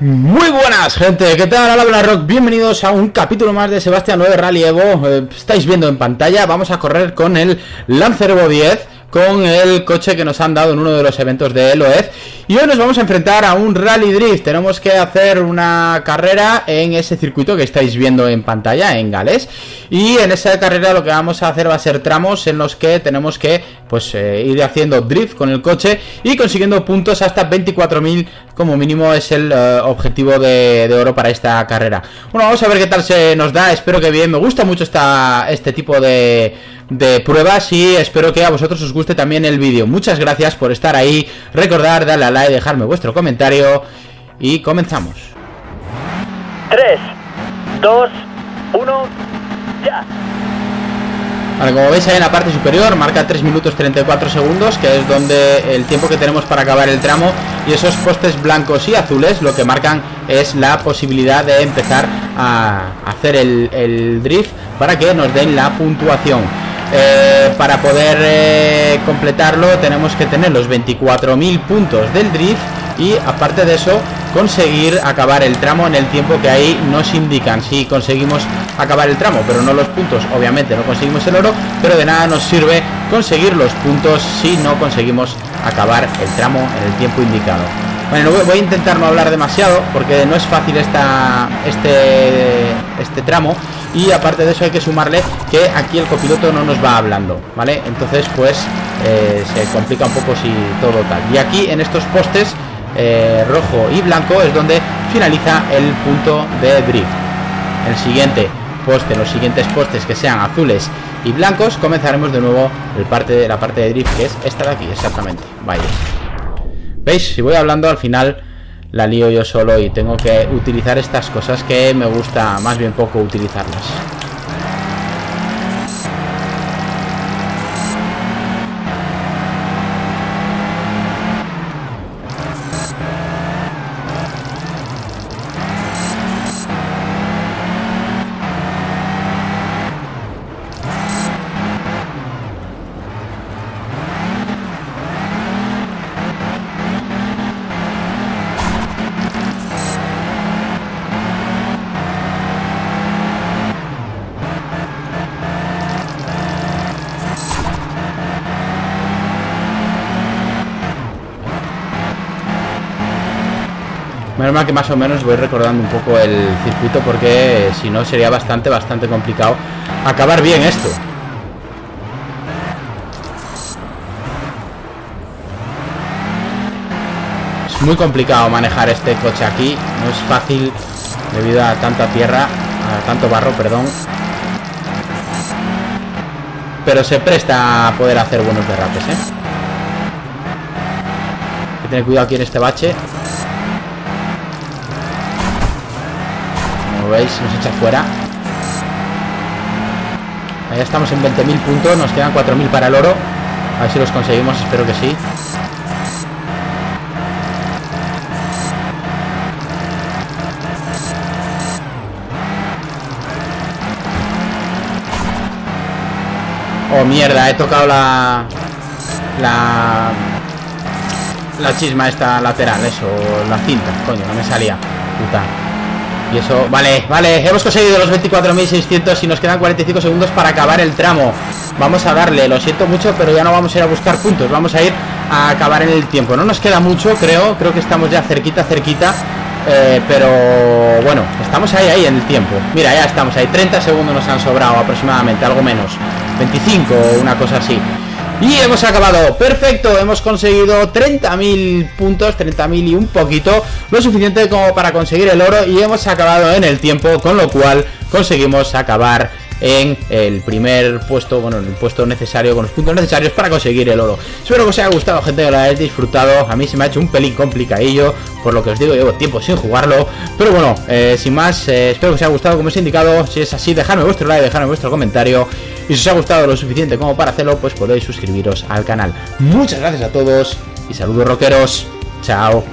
Muy buenas, gente, ¿qué tal? Hola, hola, Rock, bienvenidos a un capítulo más de Sebastián Loeb Rally Evo. Estáis viendo en pantalla, vamos a correr con el Lancer Evo 10, con el coche que nos han dado en uno de los eventos de LOED. Y hoy nos vamos a enfrentar a un Rally Drift. Tenemos que hacer una carrera en ese circuito que estáis viendo en pantalla, en Gales. Y en esa carrera lo que vamos a hacer va a ser tramos en los que tenemos que ir haciendo drift con el coche y consiguiendo puntos hasta 24.000 como mínimo. Es el objetivo de oro para esta carrera. Bueno, vamos a ver qué tal se nos da, espero que bien. Me gusta mucho este tipo de pruebas y espero que a vosotros os guste también el vídeo. Muchas gracias por estar ahí, recordad darle a like, dejarme vuestro comentario y comenzamos. 3, 2, 1, ya. Vale, como veis ahí en la parte superior marca 3 minutos 34 segundos, que es donde el tiempo que tenemos para acabar el tramo, y esos postes blancos y azules lo que marcan es la posibilidad de empezar a hacer el drift para que nos den la puntuación. Para poder completarlo tenemos que tener los 24.000 puntos del drift y aparte de eso conseguir acabar el tramo en el tiempo que ahí nos indican. Si conseguimos acabar el tramo pero no los puntos, obviamente no conseguimos el oro, pero de nada nos sirve conseguir los puntos si no conseguimos acabar el tramo en el tiempo indicado. Bueno, voy a intentar no hablar demasiado porque no es fácil este tramo, y aparte de eso hay que sumarle que aquí el copiloto no nos va hablando, ¿vale? Entonces pues se complica un poco si todo tal. Y aquí en estos postes rojo y blanco es donde finaliza el punto de drift. El siguiente poste, los siguientes postes que sean azules y blancos, comenzaremos de nuevo la parte de drift, que es esta de aquí, exactamente. Vaya. ¿Veis? Si voy hablando al final la lío yo solo y tengo que utilizar estas cosas que me gusta más bien poco utilizarlas. Menos mal que más o menos voy recordando un poco el circuito, porque si no sería bastante complicado acabar bien esto. Es muy complicado manejar este coche aquí, no es fácil debido a tanta tierra, a tanto barro, perdón. Pero se presta a poder hacer buenos derrapes, ¿eh? Hay que tener cuidado aquí en este bache. ¿Veis? Nos echa fuera. Ahí estamos en 20.000 puntos. Nos quedan 4.000 para el oro. A ver si los conseguimos, espero que sí. Oh, mierda, he tocado la chisma esta lateral. Eso, la cinta, coño, no me salía. Puta. Y eso, vale, hemos conseguido los 24.600 y nos quedan 45 segundos para acabar el tramo. Vamos a darle, lo siento mucho, pero ya no vamos a ir a buscar puntos, vamos a ir a acabar en el tiempo. No nos queda mucho, creo que estamos ya cerquita, pero bueno, estamos ahí en el tiempo. Mira, ya estamos ahí, 30 segundos nos han sobrado aproximadamente, algo menos, 25 o una cosa así. Y hemos acabado, perfecto, hemos conseguido 30.000 puntos, 30.000 y un poquito, lo suficiente como para conseguir el oro, y hemos acabado en el tiempo, con lo cual conseguimos acabar en el primer puesto, bueno, en el puesto necesario, con los puntos necesarios para conseguir el oro. Espero que os haya gustado, gente, que lo hayáis disfrutado. A mí se me ha hecho un pelín complicadillo, por lo que os digo, llevo tiempo sin jugarlo, pero bueno, sin más, espero que os haya gustado, como os he indicado. Si es así, dejadme vuestro like, dejadme vuestro comentario. Y si os ha gustado lo suficiente como para hacerlo, pues podéis suscribiros al canal. Muchas gracias a todos y saludos, rockeros. Chao.